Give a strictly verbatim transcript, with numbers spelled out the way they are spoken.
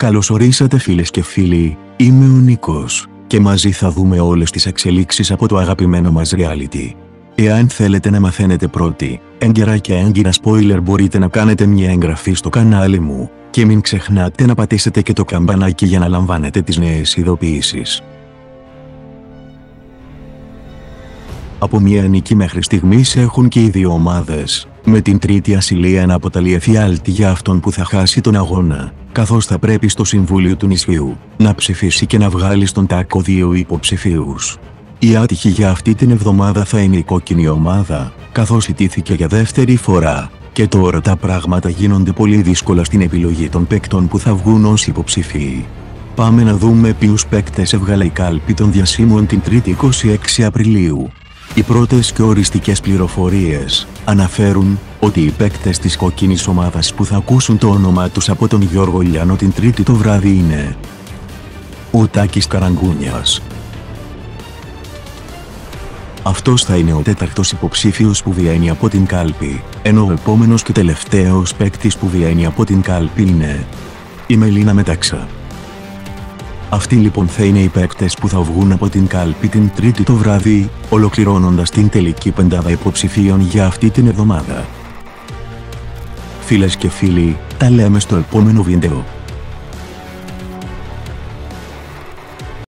Καλώς ορίσατε φίλες και φίλοι, είμαι ο Νίκος και μαζί θα δούμε όλες τις εξελίξεις από το αγαπημένο μας reality. Εάν θέλετε να μαθαίνετε πρώτοι, έγκαιρα και έγκυρα spoiler, μπορείτε να κάνετε μια εγγραφή στο κανάλι μου και μην ξεχνάτε να πατήσετε και το καμπανάκι για να λαμβάνετε τις νέες ειδοποιήσεις. Από μια νίκη μέχρι στιγμής έχουν και οι δύο ομάδες, με την τρίτη ασυλία να αποτελεί εφιάλτη για αυτόν που θα χάσει τον αγώνα, καθώς θα πρέπει στο Συμβούλιο του Νησιού να ψηφίσει και να βγάλει στον ΤΑΚΟ δύο υποψηφίους. Η άτυχη για αυτή την εβδομάδα θα είναι η κόκκινη ομάδα, καθώς ιτήθηκε για δεύτερη φορά, και τώρα τα πράγματα γίνονται πολύ δύσκολα στην επιλογή των παίκτων που θα βγουν ως υποψηφίοι. Πάμε να δούμε ποιους παίκτες έβγαλε η κάλπη των διασύμων την τρίτη εικοστή έκτη Απριλίου. Οι πρώτες και οριστικές πληροφορίες αναφέρουν ότι οι παίκτες της κόκκινης ομάδας που θα ακούσουν το όνομά τους από τον Γιώργο Λιάνο την Τρίτη το βράδυ είναι ο Τάκης Καραγκούνιας. Αυτός θα είναι ο τέταρτος υποψήφιος που βγαίνει από την κάλπη, ενώ ο επόμενος και τελευταίος παίκτης που βγαίνει από την κάλπη είναι η Μελίνα Μέταξα. Αυτοί λοιπόν θα είναι οι παίκτες που θα βγουν από την κάλπη την Τρίτη το βράδυ, ολοκληρώνοντας την τελική πεντάδα υποψηφίων για αυτή την εβδομάδα. Φίλες και φίλοι, τα λέμε στο επόμενο βίντεο.